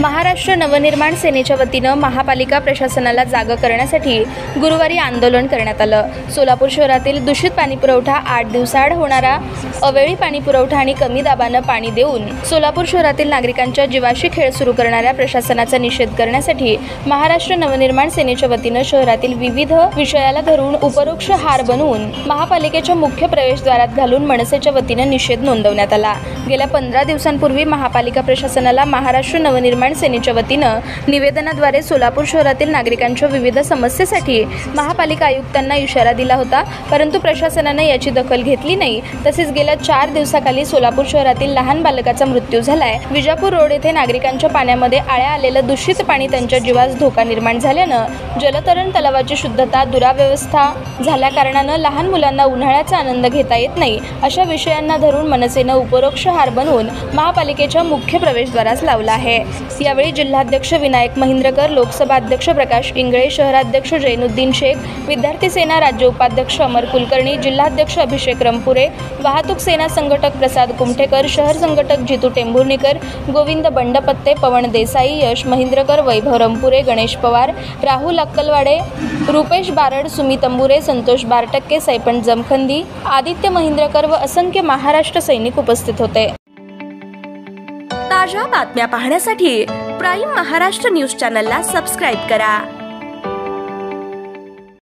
महाराष्ट्र नवनिर्माण सेनेच्या वतीनं महापालिका प्रशासनाला जागा करण्यासाठी गुरुवारी आंदोलन करण्यात आलं। सोलापूर शहरातील दूषित पाणी पुरवठा 8 दिवसाआड होणारा अवेळी पाणी पुरवठा आणि कमी दाबाने पाणी देऊन सोलापूर शहरातील नागरिकांच्या जीवाशी खेळ सुरू करणाऱ्या प्रशासनाचा निषेध करण्यासाठी महाराष्ट्र नवनिर्माण सेनेच्या वतीनं शहरातील विविध विषयाला धरून उपरोक्त हार बनवून महापालिकेच्या मुख्य प्रवेशद्वारात घालून मनसेच्या वतीनं निषेध नोंदवण्यात आला। गेल्या 15 दिवसांपूर्वी महापालिका प्रशासनाला महाराष्ट्र नवनिर्माण सेनेच्या वतीनं निवेदनाद्वारे सोलापूर शहरातील नागरिकांच्या विविध समस्येसाठी महापालिका आयुक्तांना इशारा दिला होता, परंतु प्रशासनाने याची दखल घेतली नाही। तसेच गेल्या 4 दिवसाखाली सोलापूर शहरातील लहान बालकाचा मृत्यू झालाय। विजापूर रोड येथे नागरिकांच्या पाण्यामध्ये आळ्या आलेलं दूषित पाणी त्यांच्या जीवास धोका निर्माण झाल्यानं जलतरण तलावाची शुद्धता दुराव्यवस्था झाल्या कारणाने लहान मुलांना उन्हाळ्याचा आनंद घेता येत नाही। अशा विषयांना धरून मनसेने उपरोक्त हार बनवून महापालिकेच्या मुख्य प्रवेशद्वारास लावला आहे। यावेळी जिल्हाध्यक्ष विनायक महिंद्रकर, लोकसभा अध्यक्ष प्रकाश इंगले, शहराध्यक्ष जयनुद्दीन शेख, विद्यार्थी सेना राज्य उपाध्यक्ष अमर कुलकर्ण, जिल्हाध्यक्ष अभिषेक रंपुरे, वाहतूक सेना संघटक प्रसाद कुमठेकर, शहर संघटक जितू टेंभुर्णकर, गोविंद बंडपत्ते, पवन देसाई, यश महिन्द्रकर, वैभव रंपुरे, गणेश पवार, राहुल अक्कलवाड़े, रूपेश बारड, सुमित अंबरे, सतोष बारटक्के, सैपण जमखंदी, आदित्य महिन्द्रकर व असंख्य महाराष्ट्र सैनिक उपस्थित होते। ताजा बातम्या पाहण्यासाठी प्राइम महाराष्ट्र न्यूज चॅनलला सबस्क्राइब करा।